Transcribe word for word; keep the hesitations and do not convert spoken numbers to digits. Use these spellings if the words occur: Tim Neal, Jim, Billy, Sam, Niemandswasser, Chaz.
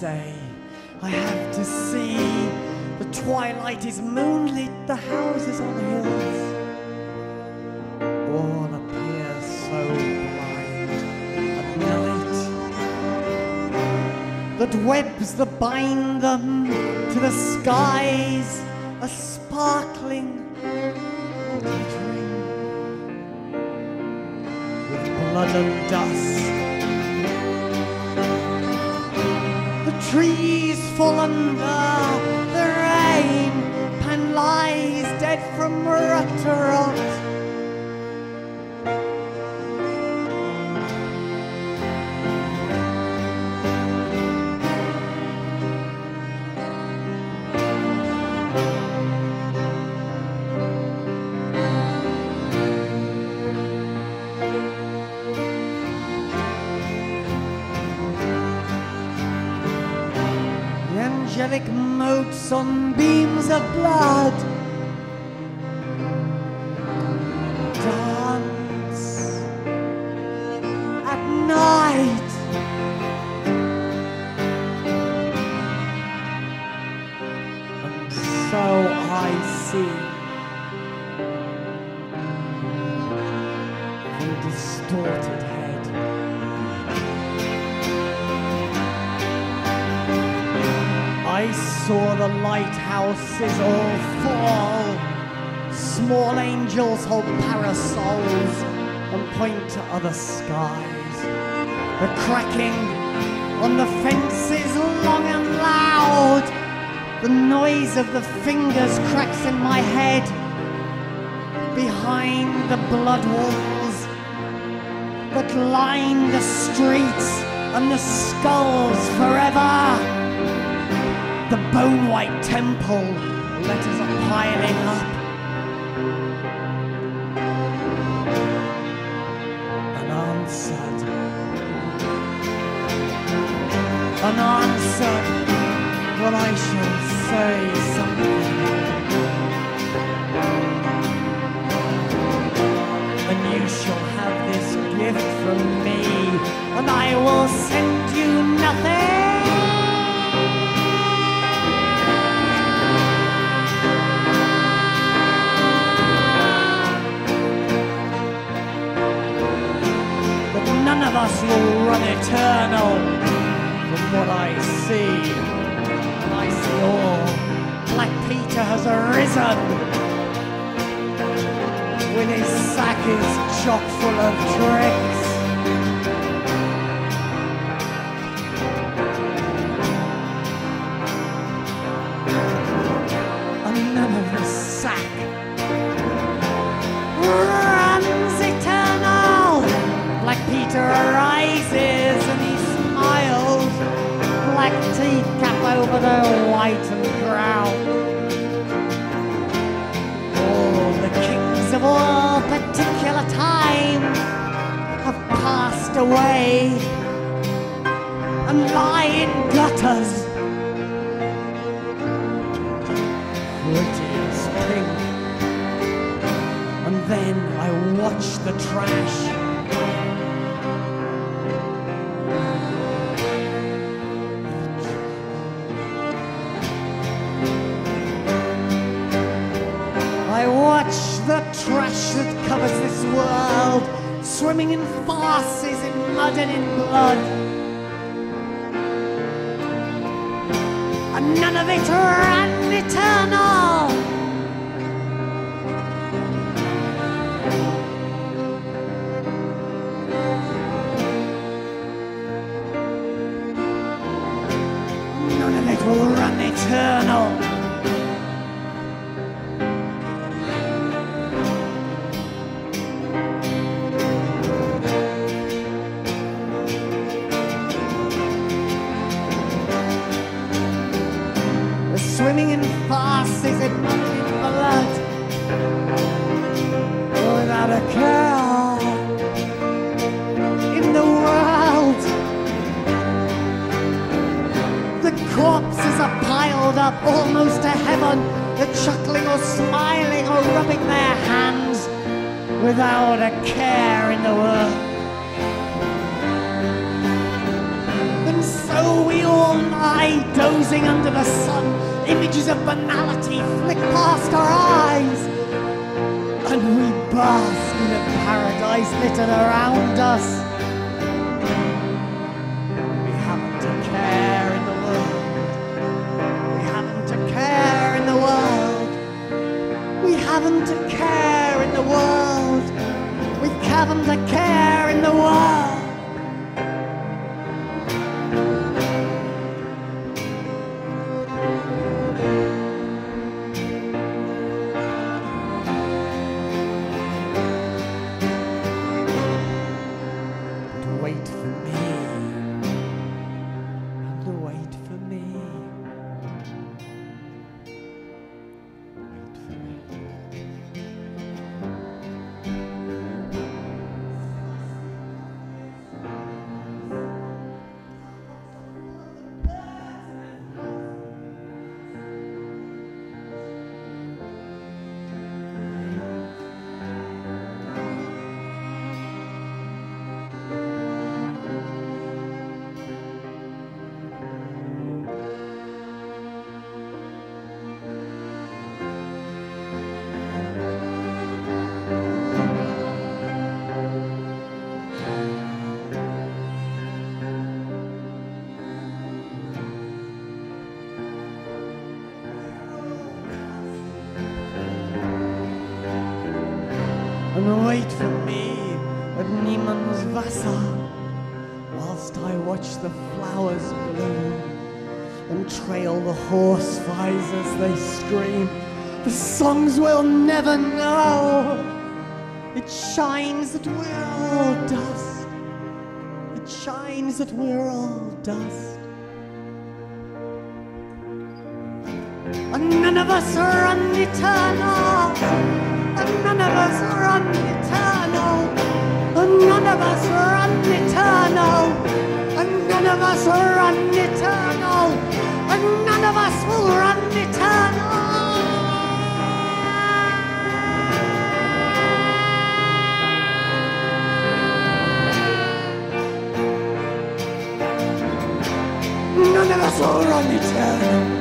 say, I have to see. The twilight is moonlit, the houses on the hills, all appear so blind and night. That webs that bind them to the skies are sparkling, glittering with blood and dust. Trees fall under the rain, Pan lies dead from rot to rot. Angelic motes on beams of blood dance at night. And so I see the distorted head. I saw the lighthouses all fall. Small angels hold parasols and point to other skies. The cracking on the fences long and loud. The noise of the fingers cracks in my head. Behind the blood walls that line the streets and the skulls forever. The bone-white temple, letters are piling up. Unanswered. Unanswered. Well, I shall say something. And you shall have this gift from me, and I will send you nothing. None of us will run eternal from what I see, and I see all. Black Peter has arisen when his sack is chock full of tricks. And none of his sack runs eternal. Black Peter arises and he smiles. Black tea cap over the whitened ground. All the kings of all particular time have passed away and lie in gutters. Pretty spring. And then I watch the trash. The trash that covers this world, swimming in farces, in mud and in blood. And none of it ran eternal. None of it will run eternal. Swimming in farces and mud and blood, without a care in the world. The corpses are piled up almost to heaven. They're chuckling or smiling or rubbing their hands, without a care in the world. And so So we all lie dozing under the sun. Images of banality flick past our eyes, and we bask in a paradise littered around us. We haven't a care in the world. We haven't a care in the world. We haven't a care in the world. We haven't a care in the world. Wait for me, and wait for me, wait for me. And wait for me at Niemandswasser, whilst I watch the flowers bloom and trail the horse flies as they scream. The songs we'll never know. It shines that we're all dust. It shines that we're all dust. And none of us are uneternal. And none of us are uneternal. And none of us are uneternal. And none of us are uneternal. And none of us will run eternal. None of us will run eternal.